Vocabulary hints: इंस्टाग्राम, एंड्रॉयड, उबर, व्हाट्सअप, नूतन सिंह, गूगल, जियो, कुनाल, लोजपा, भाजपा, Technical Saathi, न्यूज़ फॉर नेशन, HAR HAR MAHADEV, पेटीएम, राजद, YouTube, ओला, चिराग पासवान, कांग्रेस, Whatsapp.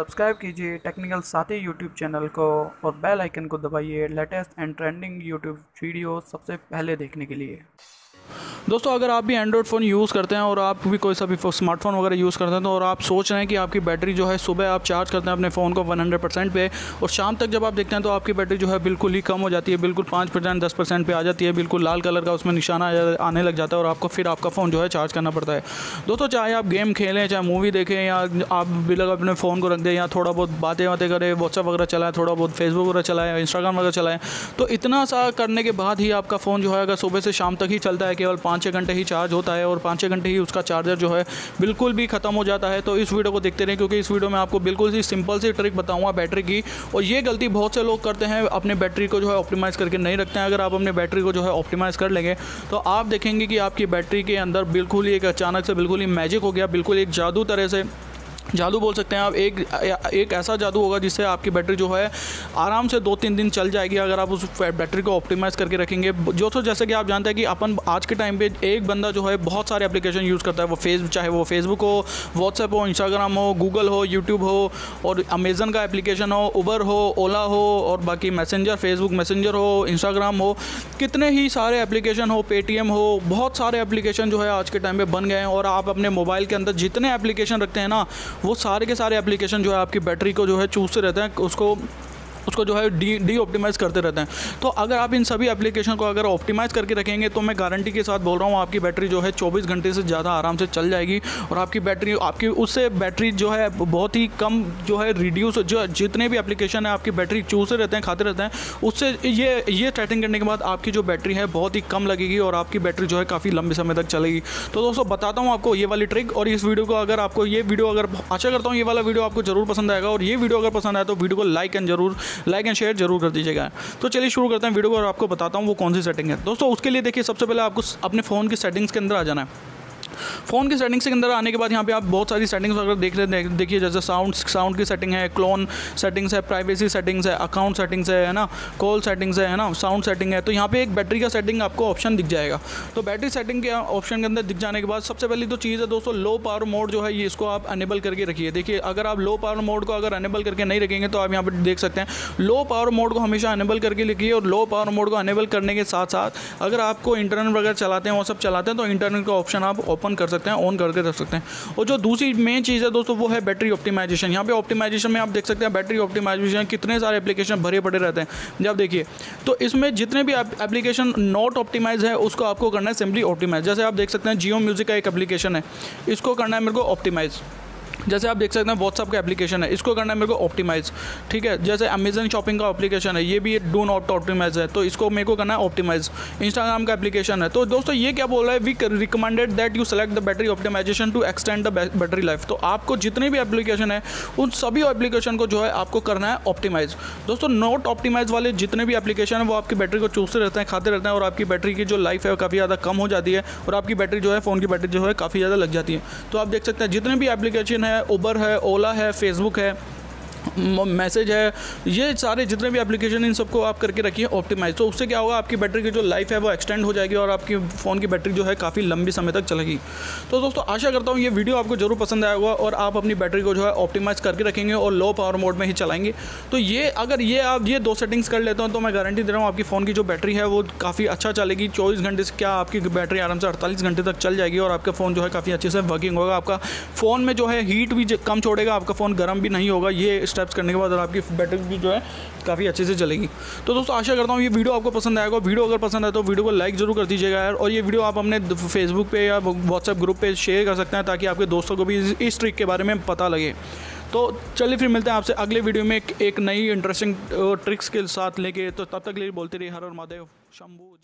Subscribe कीजिए technical साथी YouTube channel को और बेल आइकन को दबाइए latest and trending YouTube video सबसे पहले देखने के लिए। दोस्तों, अगर आप भी एंड्रॉयड फ़ोन यूज़ करते हैं और आप भी कोई सा भी स्मार्टफोन वगैरह यूज़ करते हैं तो और आप सोच रहे हैं कि आपकी बैटरी जो है सुबह आप चार्ज करते हैं अपने फ़ोन को 100% पे और शाम तक जब आप देखते हैं तो आपकी बैटरी जो है बिल्कुल ही कम हो जाती है, बिल्कुल 5% 10% पर आ जाती है, बिल्कुल लाल कलर का उसमें निशान आने लग जाता है और आपको फिर आपका फ़ोन जो है चार्ज करना पड़ता है। दोस्तों, चाहे आप गेम खेलें, चाहे मूवी देखें, या आप बिल्कुल अपने फ़ोन को रख दें, या थोड़ा बहुत बातें करें, व्हाट्सअप वगैरह चलाएं, थोड़ा बहुत फेसबुक वगैरह चलाएं, इंस्टाग्राम वगैरह चलाएं, तो इतना सा करने के बाद ही आपका फ़ोन जो है अगर सुबह से शाम तक ही चलता है, केवल 5-6 घंटे ही चार्ज होता है और 5-6 घंटे ही उसका चार्जर जो है बिल्कुल भी ख़त्म हो जाता है। तो इस वीडियो को देखते रहें क्योंकि इस वीडियो में आपको बिल्कुल ही सिंपल सी ट्रिक बताऊंगा बैटरी की। और ये गलती बहुत से लोग करते हैं, अपने बैटरी को जो है ऑप्टिमाइज़ करके नहीं रखते हैं। अगर आप अपने बैटरी को जो है ऑप्टिमाइज़ कर लेंगे तो आप देखेंगे कि आपकी बैटरी के अंदर बिल्कुल ही एक अचानक से बिल्कुल ही मैजिक हो गया, बिल्कुल एक जादू तरह से जादू बोल सकते हैं आप, एक ऐसा जादू होगा जिससे आपकी बैटरी जो है आराम से 2-3 दिन चल जाएगी अगर आप उस बैटरी को ऑप्टिमाइज़ करके रखेंगे। जो तो जैसे कि आप जानते हैं कि अपन आज के टाइम पे एक बंदा जो है बहुत सारे एप्लीकेशन यूज़ करता है, चाहे वो फेसबुक हो, व्हाट्सएप हो, इंस्टाग्राम हो, गूगल हो, यूट्यूब हो, और अमेज़न का एप्लीकेशन हो, उबर हो, ओला हो, और बाकी मैसेंजर, फेसबुक मैसेंजर हो, इंस्टाग्राम हो, कितने ही सारे एप्लीकेशन हो, पेटीएम हो, बहुत सारे एप्लीकेशन जो है आज के टाइम पर बन गए हैं। और आप अपने मोबाइल के अंदर जितने एप्लीकेशन रखते हैं ना, वो सारे के सारे एप्लीकेशन जो है आपकी बैटरी को जो है चूसते रहते हैं, उसको जो है डी ऑप्टिमाइज़ करते रहते हैं। तो अगर आप इन सभी एप्लीकेशन को अगर ऑप्टिमाइज़ करके रखेंगे तो मैं गारंटी के साथ बोल रहा हूँ आपकी बैटरी जो है 24 घंटे से ज़्यादा आराम से चल जाएगी और आपकी उससे बैटरी जो है बहुत ही कम जो है रिड्यूस, जो जितने भी एप्लीकेशन है आपकी बैटरी चूसते रहते हैं, खाते रहते हैं, उससे ये सेटिंग करने के बाद आपकी जो बैटरी है बहुत ही कम लगेगी और आपकी बैटरी जो है काफ़ी लंबे समय तक चलेगी। तो दोस्तों, बताता हूँ आपको ये वाली ट्रिक। और इस वीडियो को अगर आपको ये वीडियो अगर आशा करता हूँ ये वाला वीडियो आपको ज़रूर पसंद आएगा, और ये वीडियो अगर पसंद आए तो वीडियो को लाइक एंड शेयर जरूर कर दीजिएगा। तो चलिए शुरू करते हैं वीडियो को और आपको बताता हूँ वो कौन सी सेटिंग है। दोस्तों, उसके लिए देखिए सबसे पहले आपको अपने फ़ोन की सेटिंग्स के अंदर आ जाना है। फ़ोन की सेटिंग्स के अंदर आने के बाद यहाँ पे आप बहुत सारी सेटिंग्स अगर देख रहे हैं, देखिए जैसे साउंड की सेटिंग है, क्लोन सेटिंग्स है, प्राइवेसी सेटिंग्स है, अकाउंट सेटिंग्स है ना, कॉल सेटिंग्स है ना, साउंड सेटिंग है। तो यहाँ पे एक बैटरी का सेटिंग आपको ऑप्शन दिख जाएगा। तो बैटरी सेटिंग के ऑप्शन के अंदर दिख जाने के बाद सबसे पहली तो चीज़ है दोस्तों लो पावर मोड जो है ये इसको आप अनेबल करके रखिए। देखिए, अगर आप लो पावर मोड को अगर अनेबल करके नहीं रखेंगे तो आप यहाँ पर देख सकते हैं लो पावर मोड को हमेशा अनेबल करके रखिए। और लो पावर मोड को अनेबल करने के साथ साथ अगर आपको इंटरनेट वगैरह चलाते हैं वो सब चलाते हैं तो इंटरनेट का ऑप्शन आप ओपन कर सकते हैं, ऑन करके रख सकते हैं। और जो दूसरी मेन चीज़ है दोस्तों वो है बैटरी ऑप्टिमाइजेशन। यहाँ पे ऑप्टिमाइजेशन में आप देख सकते हैं बैटरी ऑप्टिमाइजेशन कितने सारे एप्लीकेशन भरे पड़े रहते हैं जब देखिए। तो इसमें जितने भी एप्लीकेशन नॉट ऑप्टिमाइज है उसको आपको करना है सिंपली ऑप्टिमाइज। जैसे आप देख सकते हैं जियो म्यूजिक का एक एप्लीकेशन है, इसको करना है मेरे को ऑप्टिमाइज़। जैसे आप देख सकते हैं व्हाट्सअप का एप्लीकेशन है, इसको करना है मेरे को ऑप्टिमाइज़, ठीक है। जैसे अमेज़न शॉपिंग का एप्लीकेशन है, ये भी डू नॉट ऑप्टिमाइज़ है, तो इसको मेरे को करना है ऑप्टिमाइज़। इंस्टाग्राम का एप्लीकेशन है। तो दोस्तों ये क्या बोल रहा है, we recommended that you select the battery optimisation to extend the battery life. तो आपको जितने भी एप्लीकेशन है उन सभी एप्लीकेशन को जो है आपको करना है ऑप्टिमाइज़। दोस्तों, नॉट ऑप्टिमाइज़ वाले जितने भी एप्लीकेशन है वो आपकी बैटरी को चूसते रहते हैं, खाते रहते हैं, और आपकी बैटरी की जो लाइफ है काफ़ी ज़्यादा कम हो जाती है और आपकी बैटरी जो है फ़ोन की बैटरी जो है काफ़ी ज़्यादा लग जाती है। तो आप देख सकते हैं जितने भी एप्लीकेशन है, उबर है, ओला है, फेसबुक है, मैसेज है, ये सारे जितने भी एप्लीकेशन इन सबको आप करके रखिए ऑप्टिमाइज़। तो उससे क्या होगा, आपकी बैटरी की जो लाइफ है वो एक्सटेंड हो जाएगी और आपकी फ़ोन की बैटरी जो है काफ़ी लंबी समय तक चलेगी। तो दोस्तों, आशा करता हूँ ये वीडियो आपको ज़रूर पसंद आया होगा और आप अपनी बैटरी को जो है ऑप्टिमाइज़ करके रखेंगे और लो पावर मोड में ही चलाएंगे। तो ये अगर ये आप ये 2 सेटिंग्स कर लेते हैं तो मैं गारंटी दे रहा हूँ आपकी फ़ोन की जो बैटरी है वो काफ़ी अच्छा चलेगी। 24 घंटे से क्या आपकी बैटरी आराम से 48 घंटे तक चल जाएगी और आपका फ़ोन जो है काफ़ी अच्छे से वर्किंग होगा। आपका फ़ोन में जो है हीट भी कम छोड़ेगा, आपका फ़ोन गर्म भी नहीं होगा। ये स्टेप्स करने के बाद आपकी बैटरी भी जो है काफ़ी अच्छे से चलेगी। तो दोस्तों, आशा करता हूँ ये वीडियो आपको पसंद आएगा। वीडियो अगर पसंद आए तो वीडियो को लाइक जरूर कर दीजिएगा यार। और ये वीडियो आप अपने फेसबुक पे या व्हाट्सएप ग्रुप पे शेयर कर सकते हैं ताकि आपके दोस्तों को भी इस ट्रिक के बारे में पता लगे। तो चलिए फिर मिलते हैं आपसे अगले वीडियो में एक नई इंटरेस्टिंग ट्रिक्स के साथ लेके। तो तब तक के लिए बोलते रहिए हर हर महादेव शंभू।